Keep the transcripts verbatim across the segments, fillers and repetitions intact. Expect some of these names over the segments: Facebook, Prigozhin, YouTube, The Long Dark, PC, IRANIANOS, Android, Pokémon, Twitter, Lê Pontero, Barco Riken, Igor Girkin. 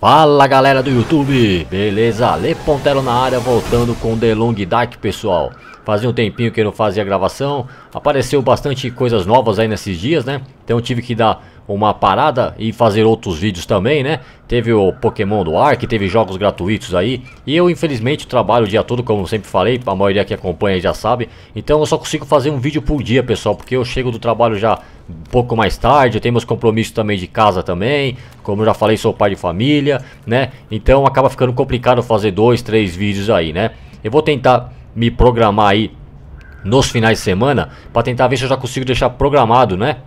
Fala galera do YouTube, beleza? Lê Pontero na área, voltando com The Long Dark, pessoal. Fazia um tempinho que eu não fazia gravação, apareceu bastante coisas novas aí nesses dias, né? Então eu tive que dar uma parada e fazer outros vídeos também, né? Teve o Pokémon do Ark, teve jogos gratuitos aí. E eu infelizmente trabalho o dia todo, como sempre falei, a maioria que acompanha já sabe. Então eu só consigo fazer um vídeo por dia, pessoal, porque eu chego do trabalho já um pouco mais tarde, eu tenho meus compromissos também de casa também, como eu já falei, sou pai de família, né? Então acaba ficando complicado fazer dois, três vídeos aí, né? Eu vou tentar me programar aí nos finais de semana para tentar ver se eu já consigo deixar programado, né?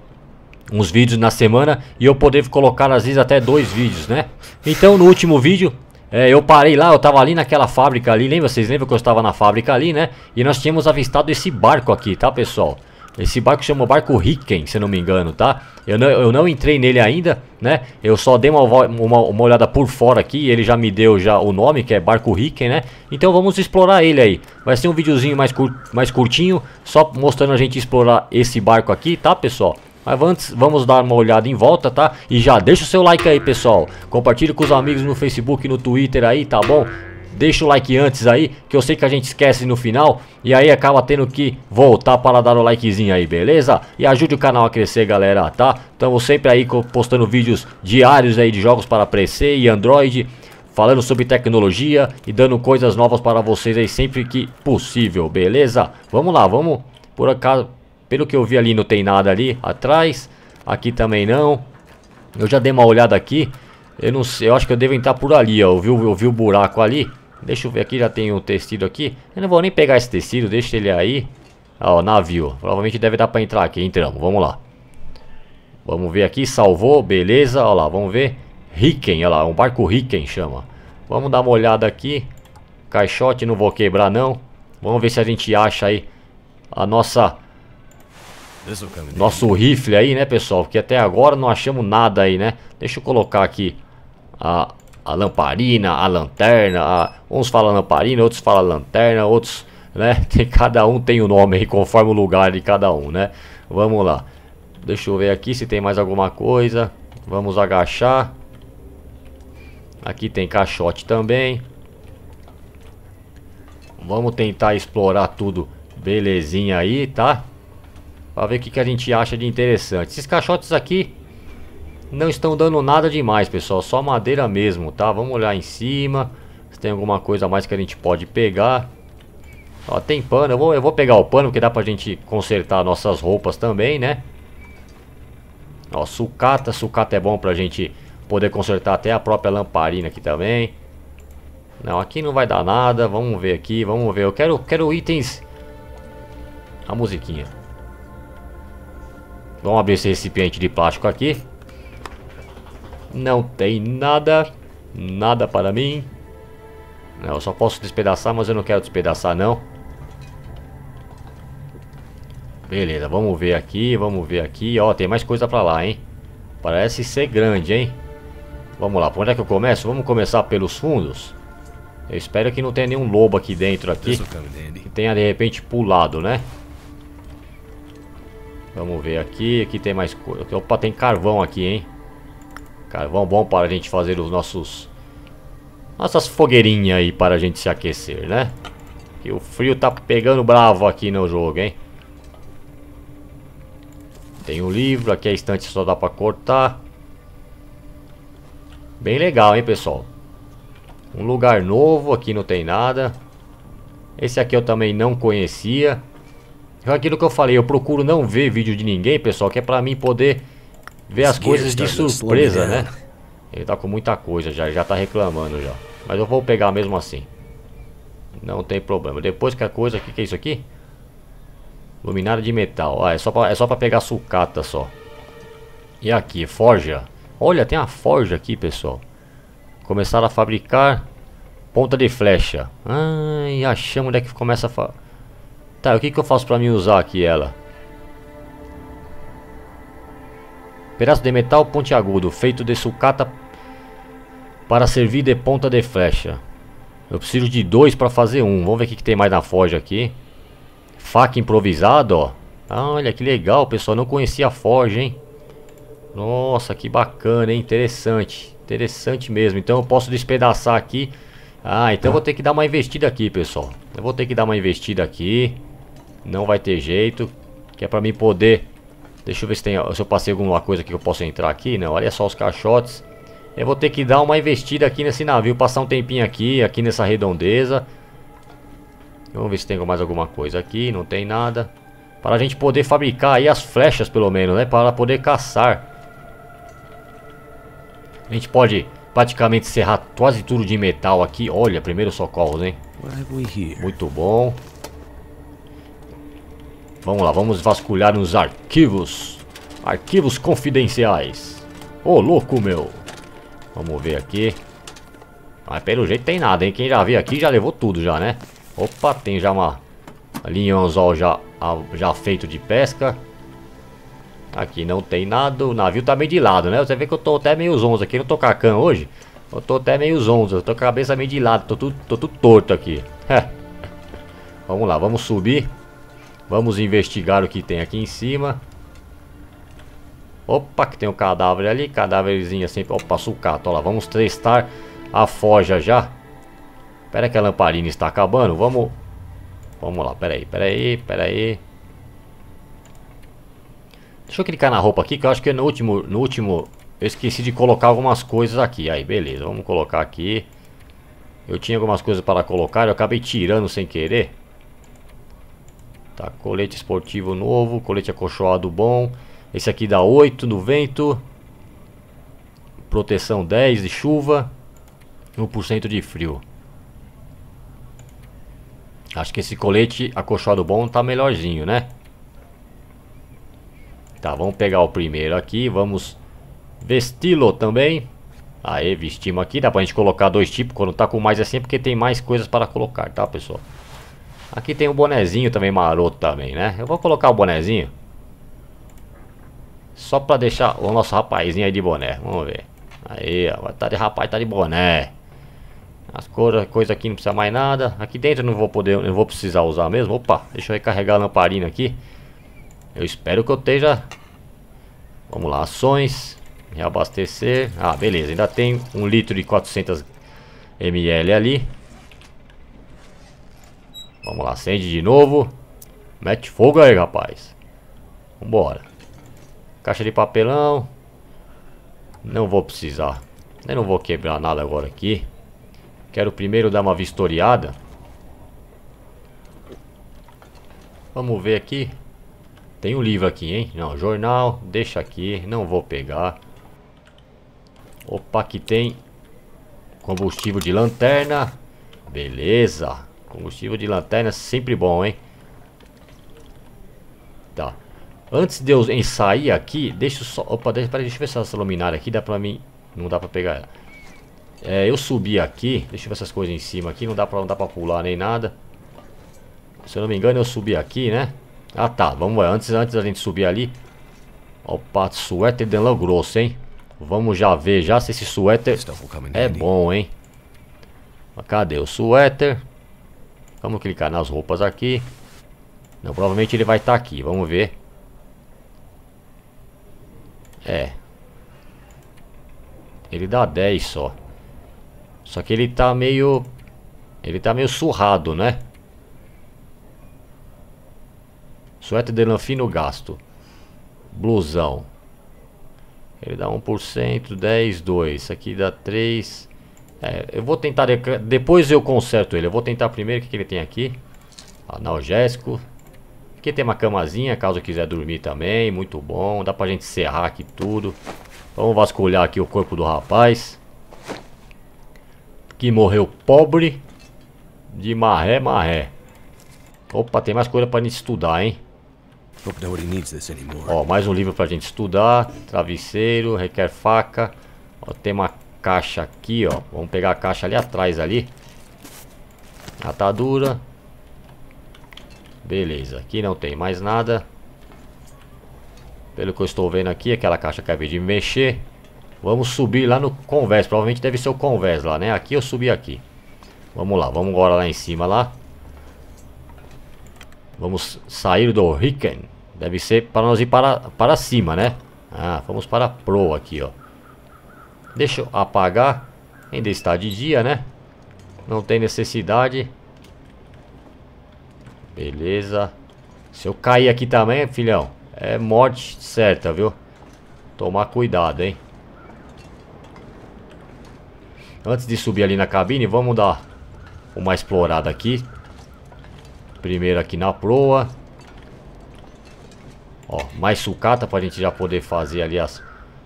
Uns vídeos na semana e eu poder colocar às vezes até dois vídeos, né? Então no último vídeo é, eu parei lá, eu tava ali naquela fábrica ali, lembra? Vocês lembram que eu estava na fábrica ali, né? E nós tínhamos avistado esse barco aqui, tá, pessoal? Esse barco chama Barco Riken, se não me engano, tá? Eu não, eu não entrei nele ainda, né? Eu só dei uma, uma, uma olhada por fora aqui. Ele já me deu já o nome, que é Barco Riken, né? Então vamos explorar ele aí. Vai ser um videozinho mais, cur, mais curtinho, só mostrando a gente explorar esse barco aqui, tá, pessoal? Mas antes, vamos dar uma olhada em volta, tá? E já deixa o seu like aí, pessoal. Compartilhe com os amigos no Facebook, no Twitter aí, tá bom? Deixa o like antes aí, que eu sei que a gente esquece no final. E aí acaba tendo que voltar para dar o likezinho aí, beleza? E ajude o canal a crescer, galera, tá? Estamos sempre aí postando vídeos diários aí de jogos para P C e Android, falando sobre tecnologia e dando coisas novas para vocês aí sempre que possível, beleza? Vamos lá, vamos por acaso... Pelo que eu vi ali não tem nada ali atrás. Aqui também não. Eu já dei uma olhada aqui. Eu não sei, eu acho que eu devo entrar por ali, ó. Eu vi, eu vi o buraco ali. Deixa eu ver aqui, já tem um tecido aqui. Eu não vou nem pegar esse tecido, deixa ele aí. Ah, ó, navio. Provavelmente deve dar pra entrar aqui. Entramos, vamos lá. Vamos ver aqui, salvou, beleza. Olha lá, vamos ver. Riken, olha lá, um barco Riken chama. Vamos dar uma olhada aqui. Caixote, não vou quebrar não. Vamos ver se a gente acha aí a nossa... Nosso rifle aí, né, pessoal? Porque até agora não achamos nada aí, né? Deixa eu colocar aqui a, a lamparina, a lanterna. A, uns falam lamparina, outros falam lanterna, outros, né? Tem, cada um tem o um nome aí, conforme o lugar de cada um, né? Vamos lá. Deixa eu ver aqui se tem mais alguma coisa. Vamos agachar. Aqui tem caixote também. Vamos tentar explorar tudo. Belezinha aí, tá? Pra ver o que, que a gente acha de interessante. Esses caixotes aqui não estão dando nada demais, pessoal. Só madeira mesmo, tá? Vamos olhar em cima se tem alguma coisa a mais que a gente pode pegar. Ó, tem pano. Eu vou, eu vou pegar o pano, porque dá pra gente consertar nossas roupas também, né? Ó, sucata. Sucata é bom pra gente poder consertar até a própria lamparina aqui também. Não, aqui não vai dar nada. Vamos ver aqui, vamos ver. Eu quero, quero itens... A musiquinha... Vamos abrir esse recipiente de plástico aqui. Não tem nada. Nada para mim. Não, eu só posso despedaçar, mas eu não quero despedaçar não. Beleza, vamos ver aqui. Vamos ver aqui, ó, tem mais coisa pra lá, hein. Parece ser grande, hein. Vamos lá, por onde é que eu começo? Vamos começar pelos fundos. Eu espero que não tenha nenhum lobo aqui dentro aqui, que tenha de repente pulado, né. Vamos ver aqui, aqui tem mais coisa. Opa, tem carvão aqui, hein. Carvão bom para a gente fazer os nossos... Nossas fogueirinhas aí para a gente se aquecer, né. Porque o frio tá pegando bravo aqui no jogo, hein. Tem um livro, aqui a estante só dá para cortar. Bem legal, hein, pessoal. Um lugar novo, aqui não tem nada. Esse aqui eu também não conhecia. É aquilo que eu falei, eu procuro não ver vídeo de ninguém, pessoal, que é pra mim poder ver as coisas de surpresa, né? Ele tá com muita coisa já, já tá reclamando já. Mas eu vou pegar mesmo assim. Não tem problema. Depois que a coisa, o que, que é isso aqui? Luminária de metal. Ah, é só pra, é só pra pegar sucata só. E aqui, forja. Olha, tem uma forja aqui, pessoal. Começaram a fabricar ponta de flecha. Ai, achamos onde é que começa a fa... Tá, o que que eu faço pra mim usar aqui ela? Pedaço de metal pontiagudo, feito de sucata para servir de ponta de flecha. Eu preciso de dois pra fazer um. Vamos ver o que que tem mais na forja aqui. Faca improvisada, ó. Ah, olha que legal, pessoal. Não conhecia a forja, hein. Nossa, que bacana, hein. Interessante. Interessante mesmo. Então eu posso despedaçar aqui. Ah, então eu vou ter que dar uma investida aqui, pessoal. Eu vou ter que dar uma investida aqui. Não vai ter jeito. Que é pra mim poder... Deixa eu ver se, tem, se eu passei alguma coisa aqui que eu posso entrar aqui. Não, olha só os caixotes. Eu vou ter que dar uma investida aqui nesse navio. Passar um tempinho aqui, aqui nessa redondeza. Vamos ver se tem mais alguma coisa aqui. Não tem nada. Para a gente poder fabricar aí as flechas, pelo menos, né? Para poder caçar. A gente pode praticamente serrar quase tudo de metal aqui. Olha, primeiro socorro, hein? Muito bom. Vamos lá, vamos vasculhar nos arquivos. Arquivos confidenciais. Ô, louco, meu. Vamos ver aqui. Mas pelo jeito tem nada, hein? Quem já veio aqui já levou tudo já, né? Opa, tem já uma linha anzol já, já feito de pesca. Aqui não tem nada. O navio tá meio de lado, né? Você vê que eu tô até meio zonzo aqui. Eu não tô cacã hoje. Eu tô até meio zonzo. Eu tô com a cabeça meio de lado. Tô tudo, tô tudo torto aqui. Vamos lá, vamos subir. Vamos investigar o que tem aqui em cima. Opa, que tem um cadáver ali. Cadáverzinho sempre. Opa, sucata. Olha lá, vamos testar a forja já. Pera que a lamparina está acabando. Vamos. Vamos lá, pera aí, pera aí, pera aí. Deixa eu clicar na roupa aqui, que eu acho que no último, no último eu esqueci de colocar algumas coisas aqui. Aí, beleza, vamos colocar aqui. Eu tinha algumas coisas para colocar, eu acabei tirando sem querer. Tá, colete esportivo novo, colete acolchoado bom. Esse aqui dá oito no vento. Proteção dez de chuva. um por cento de frio. Acho que esse colete acolchoado bom tá melhorzinho, né? Tá, vamos pegar o primeiro aqui, vamos vesti-lo também. Aí, vestimos aqui, dá pra gente colocar dois tipos, quando tá com mais assim, porque tem mais coisas para colocar, tá, pessoal? Aqui tem um bonezinho também, maroto também, né? Eu vou colocar o bonezinho. Só pra deixar o nosso rapazinho aí de boné, vamos ver. Aí, ó, tá de rapaz, tá de boné. As coisas coisa aqui não precisa mais nada. Aqui dentro eu não vou poder, eu não vou precisar usar mesmo. Opa, deixa eu recarregar a lamparina aqui. Eu espero que eu esteja... Vamos lá, ações. Reabastecer. Ah, beleza. Ainda tem um litro de quatrocentos mililitros ali. Vamos lá, acende de novo. Mete fogo aí, rapaz. Vambora. Caixa de papelão. Não vou precisar. Eu não vou quebrar nada agora aqui. Quero primeiro dar uma vistoriada. Vamos ver aqui. Tem um livro aqui, hein? Não, jornal, deixa aqui, não vou pegar. Opa, aqui tem combustível de lanterna. Beleza. Combustível de lanterna sempre bom, hein? Tá. Antes de eu sair aqui, deixa eu só... Opa, deixa, pera, deixa eu ver se essa luminária aqui dá pra mim... Não dá pra pegar ela. É, eu subi aqui, deixa eu ver essas coisas em cima aqui, não dá pra, não dá pra pular nem nada. Se eu não me engano, eu subi aqui, né? Ah tá, vamos lá, antes, antes da gente subir ali. Opa, suéter de lã grosso, hein? Vamos já ver já se esse suéter é bom, hein? Cadê o suéter? Vamos clicar nas roupas aqui. Não, provavelmente ele vai estar aqui, vamos ver. É. Ele dá dez só. Só que ele tá meio... Ele tá meio surrado, né? Suéter de lã fino gasto. Blusão. Ele dá um por cento, dez, dois. Isso aqui dá três. É, eu vou tentar... De... Depois eu conserto ele. Eu vou tentar primeiro o que ele tem aqui. Analgésico. Aqui tem uma camazinha, caso eu quiser dormir também. Muito bom. Dá pra gente serrar aqui tudo. Vamos vasculhar aqui o corpo do rapaz. Que morreu pobre. De marré, marré. Opa, tem mais coisa pra gente estudar, hein? Ó, mais um livro pra gente estudar. Travesseiro, requer faca. Ó, tem uma caixa aqui, ó. Vamos pegar a caixa ali atrás, ali. Atadura. Beleza, aqui não tem mais nada. Pelo que eu estou vendo aqui, aquela caixa que eu acabei de mexer. Vamos subir lá no convés. Provavelmente deve ser o convés lá, né? Aqui eu subi aqui. Vamos lá, vamos agora lá em cima, lá. Vamos sair do Riken. Deve ser para nós ir para, para cima, né? Ah, vamos para a proa aqui, ó. Deixa eu apagar. Ainda está de dia, né? Não tem necessidade. Beleza. Se eu cair aqui também, filhão, é morte certa, viu? Tomar cuidado, hein? Antes de subir ali na cabine, vamos dar uma explorada aqui. Primeiro aqui na proa. Ó, mais sucata pra gente já poder fazer ali as...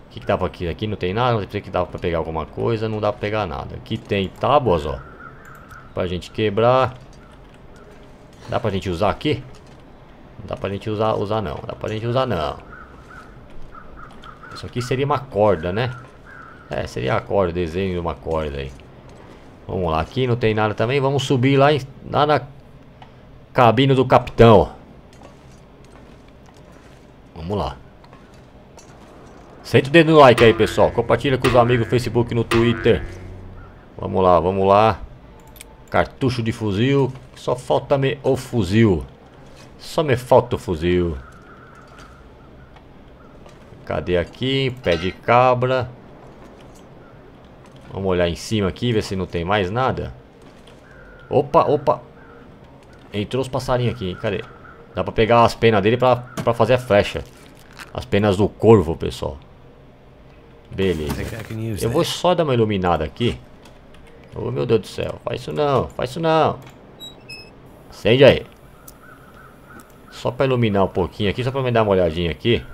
O que que dá pra aqui? Aqui não tem nada, não sei que dá pra pegar alguma coisa, não dá pra pegar nada. Aqui tem tábuas, ó, pra gente quebrar. Dá pra gente usar aqui? Não dá pra gente usar, usar não, dá pra gente usar não. Isso aqui seria uma corda, né? É, seria a corda, desenho de uma corda aí. Vamos lá, aqui não tem nada também. Vamos subir lá, em, lá na cabine do capitão. Vamos lá. Senta o dedo no like aí, pessoal. Compartilha com os amigos no Facebook e no Twitter. Vamos lá, vamos lá. Cartucho de fuzil. Só falta-me o fuzil. Só me falta o fuzil. Cadê aqui? Pé de cabra. Vamos olhar em cima aqui, ver se não tem mais nada. Opa, opa. Entrou os passarinhos aqui, hein? Cadê? Dá pra pegar as penas dele pra, pra fazer a flecha. As penas do corvo, pessoal. Beleza. Eu vou só dar uma iluminada aqui. Oh, meu Deus do céu. Faz isso não, faz isso não. Acende aí. Só pra iluminar um pouquinho aqui, só pra me dar uma olhadinha aqui.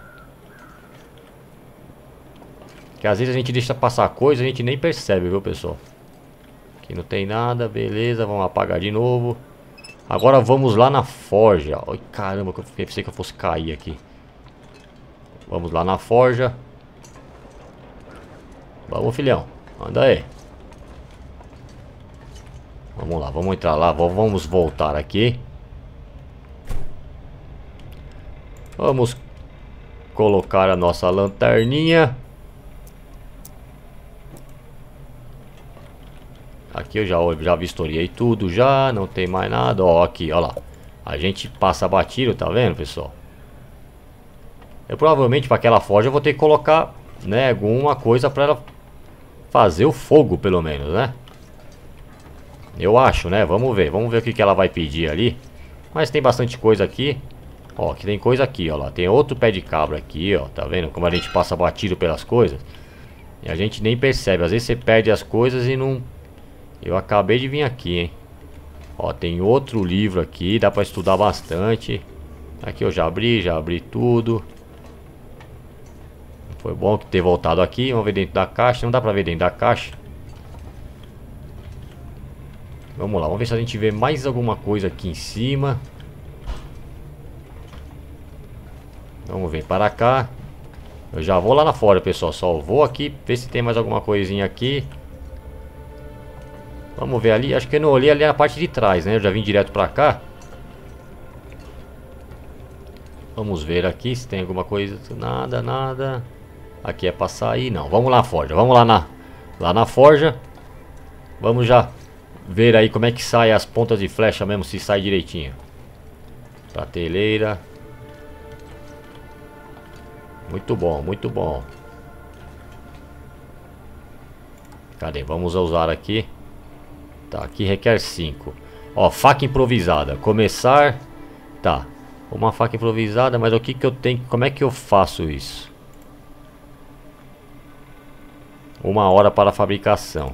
Que às vezes a gente deixa passar coisa e a gente nem percebe, viu, pessoal? Aqui não tem nada, beleza. Vamos apagar de novo. Agora vamos lá na forja. Ai, caramba, eu pensei que eu fosse cair aqui. Vamos lá na forja. Vamos, filhão. Anda aí. Vamos lá, vamos entrar lá. Vamos voltar aqui. Vamos colocar a nossa lanterninha. Aqui eu já, já vistoriei tudo, já não tem mais nada. Ó, aqui, ó lá. A gente passa batido, tá vendo, pessoal? Eu provavelmente para aquela forja eu vou ter que colocar, né, alguma coisa para ela fazer o fogo, pelo menos, né? Eu acho, né? Vamos ver, vamos ver o que que ela vai pedir ali. Mas tem bastante coisa aqui. Ó, que tem coisa aqui, ó lá. Tem outro pé de cabra aqui, ó. Tá vendo como a gente passa batido pelas coisas? E a gente nem percebe. Às vezes você perde as coisas e não... Eu acabei de vir aqui, hein? Ó, tem outro livro aqui, dá pra estudar bastante. Aqui eu já abri, já abri tudo. Foi bom ter voltado aqui. Vamos ver dentro da caixa, não dá pra ver dentro da caixa. Vamos lá, vamos ver se a gente vê mais alguma coisa aqui em cima. Vamos ver para cá. Eu já vou lá na fora, pessoal. Só vou aqui, ver se tem mais alguma coisinha aqui. Vamos ver ali, acho que eu não olhei ali na parte de trás, né? Eu já vim direto pra cá. Vamos ver aqui se tem alguma coisa. Nada, nada. Aqui é pra sair, não. Vamos lá na forja, vamos lá na, lá na forja. Vamos já ver aí como é que sai as pontas de flecha mesmo, se sai direitinho. Prateleira. Muito bom, muito bom. Cadê? Vamos usar aqui. Tá, aqui requer cinco. Ó, faca improvisada. Começar. Tá. Uma faca improvisada, mas o que que eu tenho? Como é que eu faço isso? Uma hora para a fabricação.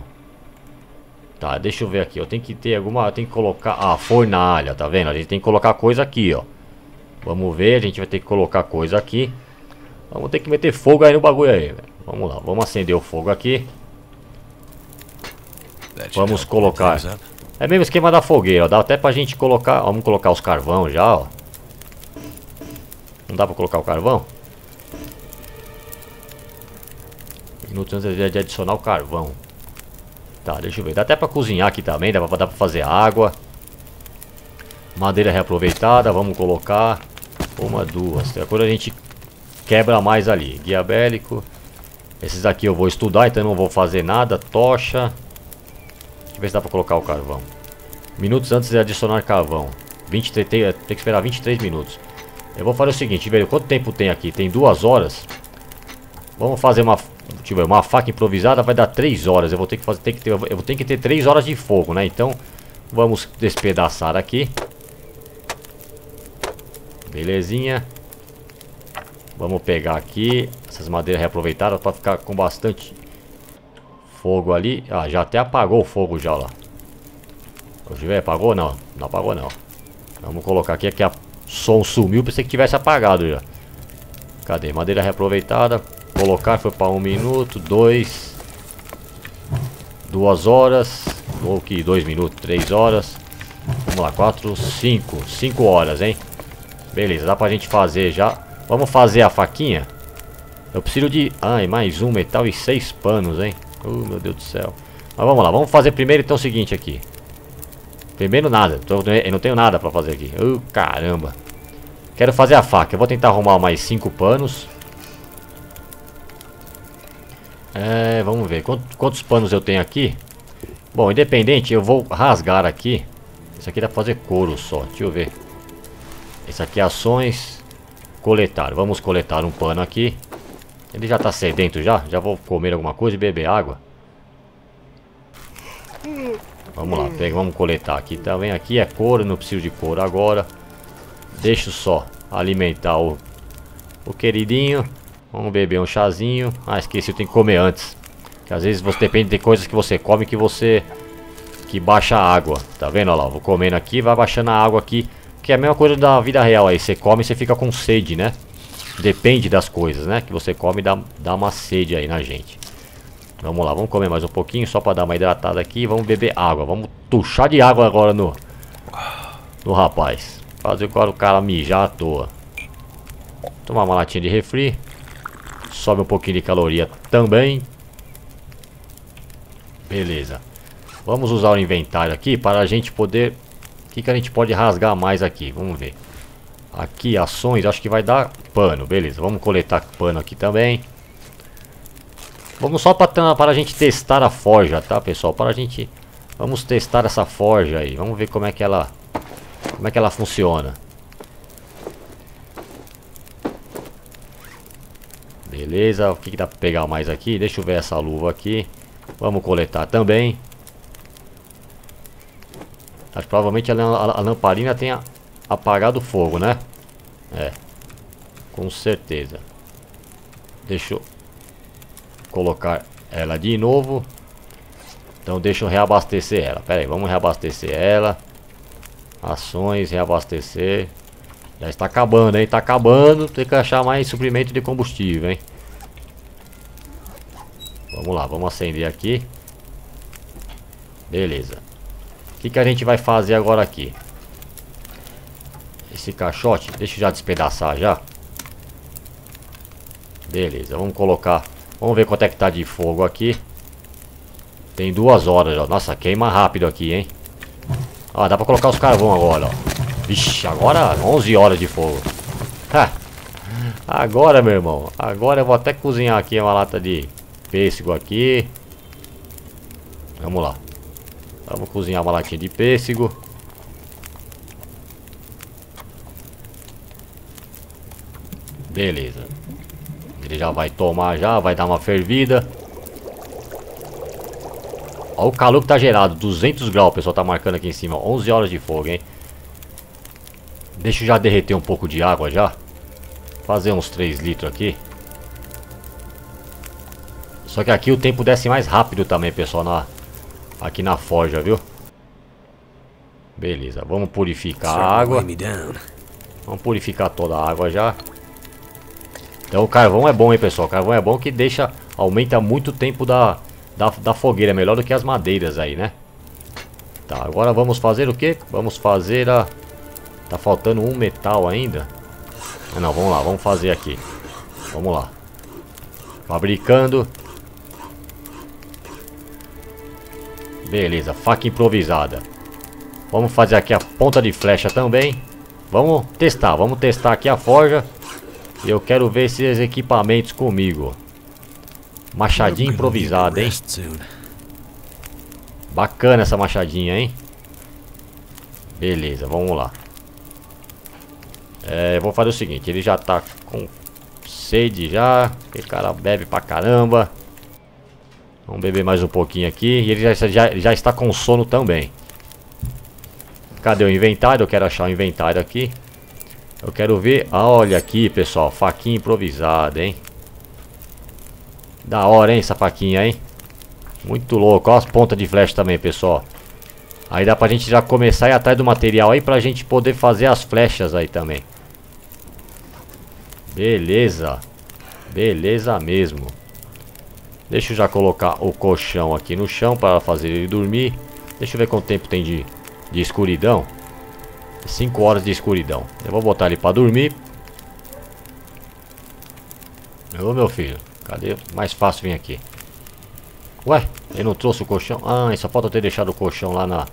Tá, deixa eu ver aqui. Eu tenho que ter alguma... Eu tenho que colocar... Ah, fornalha, tá vendo? A gente tem que colocar coisa aqui, ó. Vamos ver, a gente vai ter que colocar coisa aqui. Vamos ter que meter fogo aí no bagulho aí, velho. Vamos lá, vamos acender o fogo aqui. Vamos colocar. É mesmo esquema da fogueira, ó. Dá até pra gente colocar. Vamos colocar os carvão já, ó. Não dá pra colocar o carvão? Minutos antes de adicionar o carvão. Tá, deixa eu ver. Dá até pra cozinhar aqui também. Dá pra, dá pra fazer água. Madeira reaproveitada. Vamos colocar. Uma, duas. Agora a gente quebra mais ali. Guia bélico. Esses aqui eu vou estudar, então não vou fazer nada. Tocha. Deixa eu ver se dá pra colocar o carvão. Minutos antes de adicionar carvão. vinte e três, tem, tem que esperar vinte e três minutos. Eu vou fazer o seguinte, velho. Quanto tempo tem aqui? Tem duas horas. Vamos fazer uma, Deixa eu ver, uma faca improvisada vai dar três horas. Eu vou ter que fazer, ter que ter, eu vou ter que ter três horas de fogo, né? Então, vamos despedaçar aqui. Belezinha. Vamos pegar aqui essas madeiras reaproveitadas para ficar com bastante fogo ali. Ah, já até apagou o fogo já lá. Deixa eu ver, apagou? Não, não apagou não. Vamos colocar aqui, que o som sumiu, pensei que tivesse apagado já. Cadê? Madeira reaproveitada. Colocar foi para um minuto, dois, duas horas, ou que dois minutos, três horas. Vamos lá, quatro, cinco, cinco horas, hein? Beleza, dá pra gente fazer já. Vamos fazer a faquinha. Eu preciso de, ai, mais um metal e seis panos, hein? Oh, meu Deus do céu. Mas vamos lá, vamos fazer primeiro então o seguinte aqui. Primeiro nada, eu não tenho nada pra fazer aqui. Oh, caramba. Quero fazer a faca, eu vou tentar arrumar mais cinco panos. É, vamos ver, quanto, quantos panos eu tenho aqui? Bom, independente, eu vou rasgar aqui. Isso aqui dá pra fazer couro só, deixa eu ver. Esse aqui é ações. Coletar, vamos coletar um pano aqui. Ele já tá sedento já, já vou comer alguma coisa e beber água. Vamos lá, pega, vamos coletar aqui também. Aqui é couro, não preciso de couro agora. Deixa só alimentar o, o queridinho. Vamos beber um chazinho. Ah, esqueci, eu tenho que comer antes. Que às vezes você depende de coisas que você come que você... que baixa a água. Tá vendo? Olha lá, vou comendo aqui, vai baixando a água aqui. Que é a mesma coisa da vida real aí. Você come e você fica com sede, né? Depende das coisas, né? Que você come e dá, dá uma sede aí na gente. Vamos lá, vamos comer mais um pouquinho só pra dar uma hidratada aqui. Vamos beber água. Vamos tuchar de água agora no... no rapaz. Fazer agora o cara mijar à toa. Tomar uma latinha de refri. Sobe um pouquinho de caloria também. Beleza. Vamos usar o inventário aqui para a gente poder... O que, que a gente pode rasgar mais aqui? Vamos ver. Aqui ações, acho que vai dar pano. Beleza, vamos coletar pano aqui também. Vamos só para, para a gente testar a forja, tá pessoal? Para a gente... Vamos testar essa forja aí. Vamos ver como é que ela... Como é que ela funciona. Beleza, o que, que dá pra pegar mais aqui? Deixa eu ver essa luva aqui. Vamos coletar também. Acho que provavelmente a, a, a lamparina tenha apagado o fogo, né? É, com certeza. Deixa eu colocar ela de novo. Então deixa eu reabastecer ela. Pera aí, vamos reabastecer ela. Ações, reabastecer. Já está acabando, hein? Está acabando. Tem que achar mais suprimento de combustível, hein? Vamos lá, vamos acender aqui. Beleza. O que, que a gente vai fazer agora aqui? Esse caixote, deixa eu já despedaçar já. Beleza, vamos colocar. Vamos ver quanto é que tá de fogo aqui. Tem duas horas já. Nossa, queima rápido aqui, hein? Ah, dá pra colocar os carvão agora, ó. Vixe, agora onze horas de fogo. Ha! Agora, meu irmão. Agora eu vou até cozinhar aqui uma lata de pêssego aqui. Vamos lá. Vamos cozinhar uma latinha de pêssego. Beleza. Ele já vai tomar já, vai dar uma fervida. Olha o calor que tá gerado. duzentos graus, o pessoal tá marcando aqui em cima. onze horas de fogo, hein? Deixa eu já derreter um pouco de água já. Fazer uns três litros aqui. Só que aqui o tempo desce mais rápido também, pessoal, na, aqui na forja, viu? Beleza, vamos purificar a água. Vamos purificar toda a água já. Então o carvão é bom, hein, pessoal? O carvão é bom que deixa, aumenta muito o tempo da, da, da fogueira. Melhor do que as madeiras aí, né? Tá, agora vamos fazer o quê? Vamos fazer a... Tá faltando um metal ainda. Ah, não, vamos lá, vamos fazer aqui. Vamos lá. Fabricando. Beleza, faca improvisada. Vamos fazer aqui a ponta de flecha também. Vamos testar, vamos testar aqui a forja. E eu quero ver esses equipamentos comigo. Machadinha improvisada, hein? Bacana essa machadinha, hein? Beleza, vamos lá. É, eu vou fazer o seguinte, ele já tá com sede já. Aquele cara bebe pra caramba. Vamos beber mais um pouquinho aqui. E ele já, já, já está com sono também. Cadê o inventário? Eu quero achar o inventário aqui. Eu quero ver. Ah, olha aqui, pessoal. Faquinha improvisada, hein? Da hora, hein, essa faquinha, hein? Muito louco. Olha as pontas de flecha também, pessoal. Aí dá pra gente já começar a ir atrás do material aí pra gente poder fazer as flechas aí também. Beleza. Beleza mesmo. Deixa eu já colocar o colchão aqui no chão para fazer ele dormir. Deixa eu ver quanto tempo tem de, de escuridão. cinco horas de escuridão. Eu vou botar ele para dormir. Ô, meu filho. Cadê? Mais fácil vir aqui. Ué, ele não trouxe o colchão? Ah, só falta eu ter deixado o colchão lá na...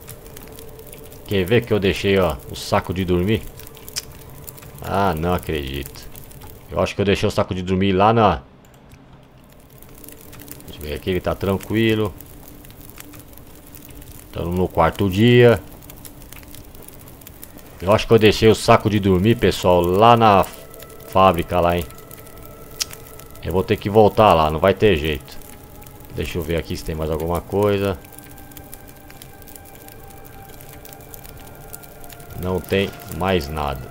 Quer ver que eu deixei, ó, o saco de dormir? Ah, não acredito. Eu acho que eu deixei o saco de dormir lá na... Deixa eu ver aqui, ele tá tranquilo. Estamos no quarto dia. Eu acho que eu deixei o saco de dormir, pessoal, lá na fábrica lá, hein. Eu vou ter que voltar lá, não vai ter jeito. Deixa eu ver aqui se tem mais alguma coisa. Não tem mais nada.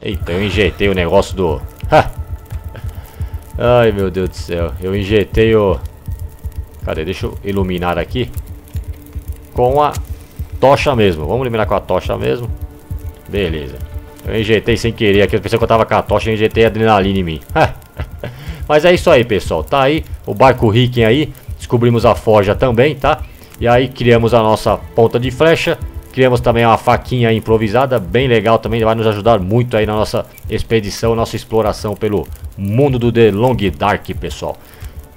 Eita, eu injetei o negócio do... Ai, meu Deus do céu. Eu injetei o... Cadê? Deixa eu iluminar aqui. Com a tocha mesmo. Vamos iluminar com a tocha mesmo. Beleza. Eu injetei sem querer aqui. Eu pensei que eu tava com a tocha e injetei adrenalina em mim. Mas é isso aí, pessoal. Tá aí o Barco Riken aí. Descobrimos a forja também, tá? E aí criamos a nossa ponta de flecha. Criamos também uma faquinha improvisada. Bem legal também. Vai nos ajudar muito aí na nossa expedição. Nossa exploração pelo mundo do The Long Dark, pessoal.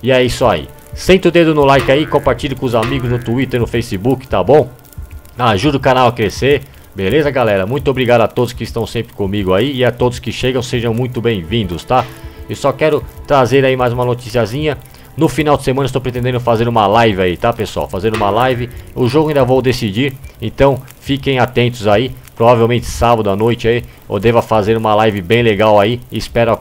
E é isso aí. Senta o dedo no like aí. Compartilhe com os amigos no Twitter, no Facebook, tá bom? Ajuda o canal a crescer. Beleza, galera? Muito obrigado a todos que estão sempre comigo aí. E a todos que chegam, sejam muito bem-vindos, tá? Eu só quero trazer aí mais uma noticiazinha. No final de semana estou pretendendo fazer uma live aí, tá, pessoal? Fazer uma live. O jogo ainda vou decidir, então fiquem atentos aí. Provavelmente sábado à noite aí eu deva fazer uma live bem legal aí. Espero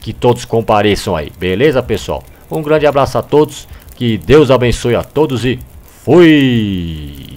que todos compareçam aí, beleza, pessoal? Um grande abraço a todos. Que Deus abençoe a todos e fui!